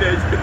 mindegy.